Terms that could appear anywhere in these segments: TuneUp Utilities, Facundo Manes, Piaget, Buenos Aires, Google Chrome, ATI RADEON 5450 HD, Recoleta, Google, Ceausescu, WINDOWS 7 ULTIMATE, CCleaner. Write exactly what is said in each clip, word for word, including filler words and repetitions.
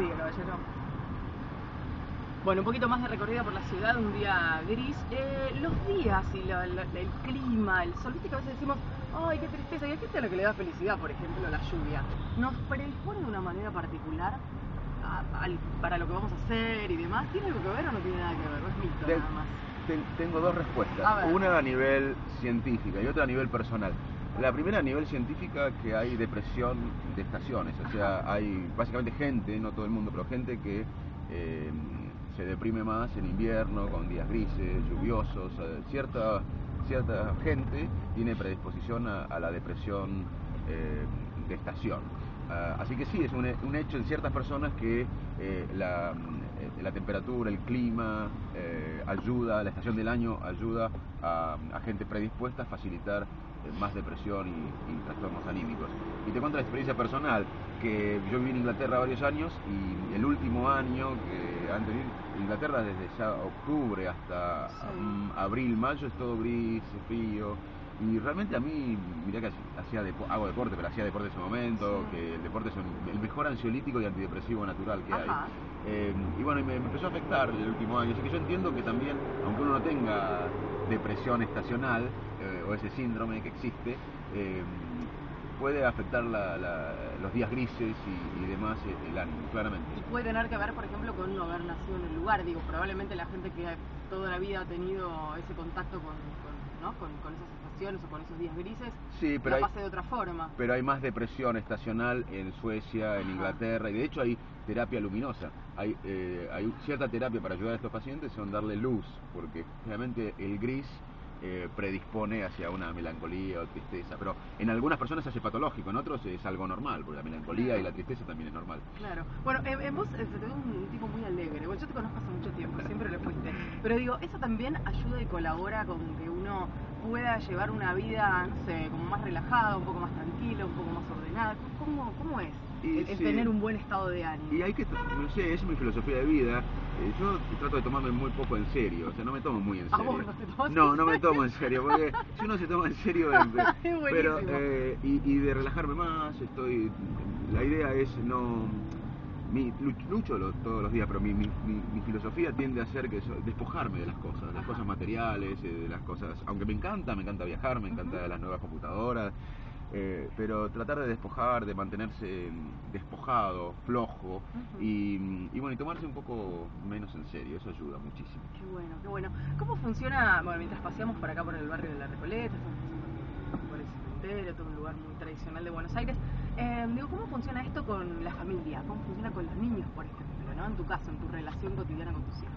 Sí, caballero. Bueno, un poquito más de recorrida por la ciudad, un día gris. Eh, los días y la, la, el clima, el sol, viste que a veces decimos, ay, qué tristeza, y hay gente a la que le da felicidad, por ejemplo, la lluvia. Nos predispone de una manera particular a, al, para lo que vamos a hacer y demás. ¿Tiene algo que ver o no tiene nada que ver? Es mito, Ten, nada más. Ten, tengo dos respuestas, una a nivel científica y otra a nivel personal. La primera a nivel científica, que hay depresión de estaciones, o sea, ajá, hay básicamente gente, no todo el mundo, pero gente que eh, se deprime más en invierno, con días grises, lluviosos, eh, cierta, cierta gente tiene predisposición a, a la depresión eh, de estación. Uh, así que sí, es un, un hecho en ciertas personas que eh, la, la temperatura, el clima, eh, ayuda, la estación del año ayuda a, a gente predispuesta a facilitar más depresión y, y trastornos anímicos. Y te cuento la experiencia personal, que yo viví en Inglaterra varios años y el último año, que antes de ir a Inglaterra, desde ya octubre hasta sí. um, abril, mayo, es todo gris, frío, y realmente a mí, mirá que hacía depo hago deporte, pero hacía deporte en ese momento, sí, que el deporte es un, el mejor ansiolítico y antidepresivo natural que ajá, hay. Eh, y bueno, y me, me empezó a afectar el último año, así que yo entiendo que también, aunque uno no tenga depresión estacional, eh, o ese síndrome que existe, eh, puede afectar la, la, los días grises y, y demás el ánimo, claramente. Y puede tener que ver, por ejemplo, con no haber nacido en el lugar. Digo, probablemente la gente que toda la vida ha tenido ese contacto con, con, ¿no? con, con esas estaciones o con esos días grises, sí, pero la pase hay, de otra forma. Pero hay más depresión estacional en Suecia, en ajá, Inglaterra, y de hecho hay terapia luminosa. Hay, eh, hay cierta terapia para ayudar a estos pacientes, son darle luz, porque realmente el gris eh, predispone hacia una melancolía o tristeza, pero en algunas personas se hace patológico, en otros es algo normal, porque la melancolía y la tristeza también es normal. Claro. Bueno, eh, eh, vos eh, te ves un tipo muy alegre, bueno, yo te conozco hace mucho tiempo, siempre lo fuiste, pero digo, eso también ayuda y colabora con que uno pueda llevar una vida, no sé, como más relajada, un poco más tranquila, un poco más ordenada. ¿Cómo, cómo es? Y, es sí, tener un buen estado de ánimo. Y hay que, no sé, es mi filosofía de vida. Eh, yo trato de tomarme muy poco en serio, o sea, no me tomo muy en serio. ¿A vos no te tomas no, en no serio? Me tomo en serio, porque si uno se toma en serio, en, pero eh, y, y de relajarme más, estoy. La idea es no. Mi, lucho los, todos los días, pero mi, mi, mi filosofía tiende a ser que so, despojarme de las cosas, de las cosas materiales, de las cosas. Aunque me encanta, me encanta viajar, me encanta uh-huh, las nuevas computadoras. Eh, pero tratar de despojar, de mantenerse despojado, flojo, uh-huh, y, y bueno, y tomarse un poco menos en serio, eso ayuda muchísimo. Qué bueno, qué bueno. ¿Cómo funciona? Bueno, mientras paseamos por acá por el barrio de la Recoleta, por el cementerio, todo un lugar muy tradicional de Buenos Aires, eh, digo, ¿cómo funciona esto con la familia? ¿Cómo funciona con los niños, por ejemplo, ¿no? En tu caso, en tu relación cotidiana con tus hijos.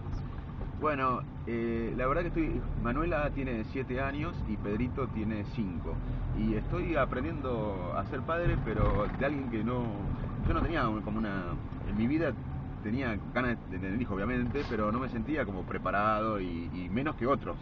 Bueno, eh, la verdad que estoy, Manuela tiene siete años y Pedrito tiene cinco. Y estoy aprendiendo a ser padre, pero de alguien que no... Yo no tenía como una... En mi vida tenía ganas de tener hijo, obviamente, pero no me sentía como preparado y, y menos que otros.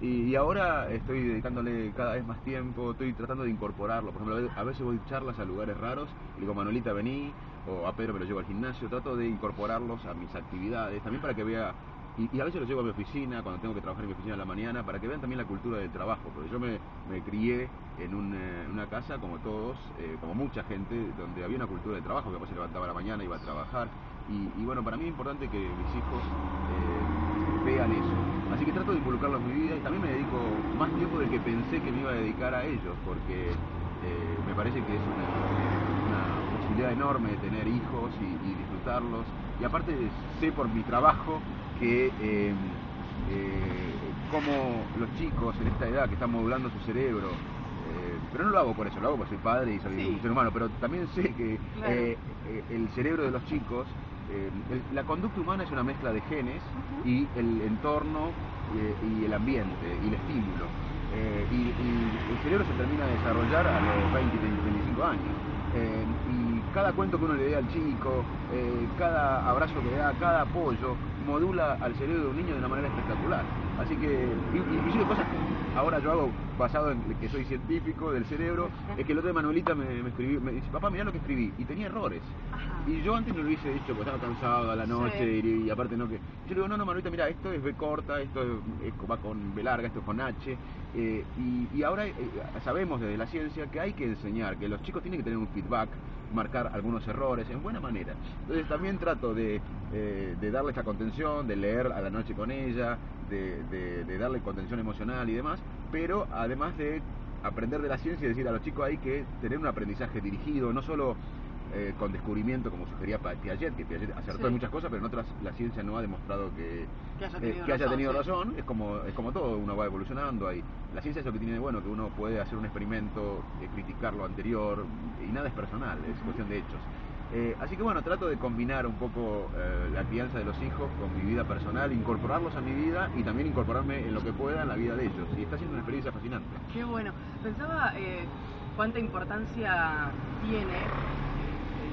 Y, y ahora estoy dedicándole cada vez más tiempo, estoy tratando de incorporarlo. Por ejemplo, a veces voy a charlas a lugares raros y digo, Manuelita, vení, o a Pedro me lo llevo al gimnasio. Trato de incorporarlos a mis actividades, también para que vea... Y, y a veces lo llevo a mi oficina, cuando tengo que trabajar en mi oficina a la mañana, para que vean también la cultura del trabajo, porque yo me, me crié en un, eh, una casa, como todos, eh, como mucha gente, donde había una cultura del trabajo, que después se levantaba a la mañana, iba a trabajar, y, y bueno, para mí es importante que mis hijos eh, vean eso. Así que trato de involucrarlos en mi vida, y también me dedico más tiempo del que pensé que me iba a dedicar a ellos, porque eh, me parece que es una, una posibilidad enorme de tener hijos y, y disfrutarlos, y aparte sé por mi trabajo, que eh, eh, como los chicos en esta edad que están modulando su cerebro, eh, pero no lo hago por eso, lo hago porque soy padre y soy sí, un ser humano, pero también sé que claro, eh, eh, el cerebro de los chicos, eh, el, la conducta humana es una mezcla de genes, uh-huh, y el entorno eh, y el ambiente y el estímulo, eh, y, y el cerebro se termina de desarrollar a los veinte, veinticinco años. Eh, y cada cuento que uno le dé al chico, eh, cada abrazo que le da, cada apoyo, modula al cerebro de un niño de una manera espectacular. Así que, inclusive cosas que ahora yo hago basado en que soy científico del cerebro, es que el otro de Manuelita me, me escribió, me dice, papá, mirá lo que escribí, y tenía errores. Ajá. Y yo antes no lo hubiese dicho porque estaba cansado a la noche, sí, y, y aparte no que... Yo le digo, no, no, Manuelita, mira, esto es B corta, esto es, es, va con B larga, esto es con H, eh, y, y ahora eh, sabemos desde la ciencia que hay que enseñar, que los chicos tienen que tener un feedback, marcar algunos errores, en buena manera. Entonces también trato de, eh, de darle esa contención, de leer a la noche con ella, de, de, de darle contención emocional y demás, pero además de aprender de la ciencia y decir a los chicos hay que tener un aprendizaje dirigido, no solo eh, con descubrimiento como sugería Piaget, que Piaget acertó sí. en muchas cosas, pero en otras la ciencia no ha demostrado que, que haya tenido, eh, que haya razón, tenido sí. razón, es como, es como todo, uno va evolucionando, hay, la ciencia es lo que tiene de bueno, que uno puede hacer un experimento, eh, criticar lo anterior, y nada es personal, es cuestión de hechos. Eh, así que bueno, trato de combinar un poco eh, la crianza de los hijos con mi vida personal, incorporarlos a mi vida y también incorporarme en lo que pueda en la vida de ellos. Y está siendo una experiencia fascinante. Qué bueno. Pensaba eh, cuánta importancia tiene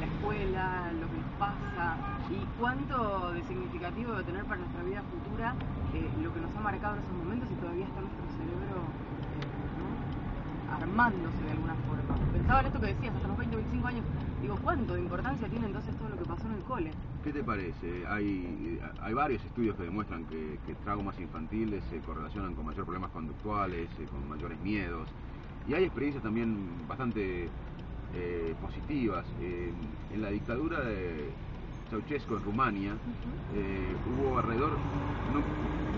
la escuela, lo que nos pasa y cuánto de significativo debe tener para nuestra vida futura eh, lo que nos ha marcado en esos momentos y todavía está nuestro cerebro eh, ¿no? armándose de alguna forma. Pensaba en esto que decías, hasta los veinte, veinticinco años. Digo, ¿cuánto de importancia tiene entonces todo lo que pasó en el cole? ¿Qué te parece? Hay, hay varios estudios que demuestran que, que traumas infantiles se correlacionan con mayores problemas conductuales, con mayores miedos. Y hay experiencias también bastante eh, positivas. Eh, en la dictadura de Ceausescu en Rumania, uh-huh. eh, hubo alrededor... No,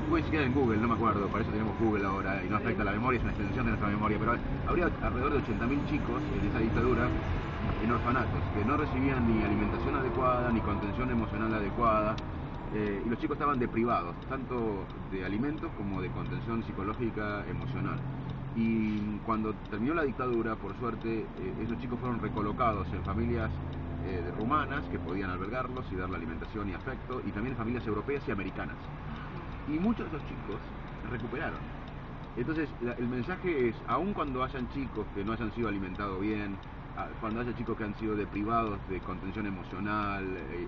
no puede siquiera en Google, no me acuerdo, para eso tenemos Google ahora y no afecta sí. la memoria, es una extensión de nuestra memoria, pero habría alrededor de ochenta mil chicos en esa dictadura en orfanatos, que no recibían ni alimentación adecuada, ni contención emocional adecuada, eh, y los chicos estaban deprivados, tanto de alimentos como de contención psicológica, emocional. Y cuando terminó la dictadura, por suerte, eh, esos chicos fueron recolocados en familias eh, rumanas, que podían albergarlos y darle alimentación y afecto, y también en familias europeas y americanas. Y muchos de los chicos recuperaron. Entonces, la, el mensaje es, aun cuando hayan chicos que no hayan sido alimentados bien, cuando haya chicos que han sido deprivados de contención emocional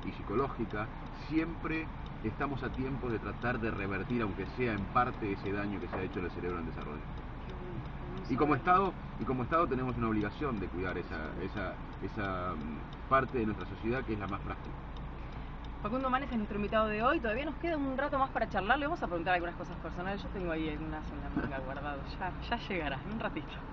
y psicológica, siempre estamos a tiempo de tratar de revertir, aunque sea en parte, ese daño que se ha hecho en el cerebro en desarrollo. Y como Estado, y como Estado tenemos una obligación de cuidar esa, esa, esa parte de nuestra sociedad que es la más frágil. Facundo Manes es nuestro invitado de hoy, todavía nos queda un rato más para charlar, le vamos a preguntar algunas cosas personales, yo tengo ahí algunas en la manga guardadas, ya, ya llegará, en un ratito.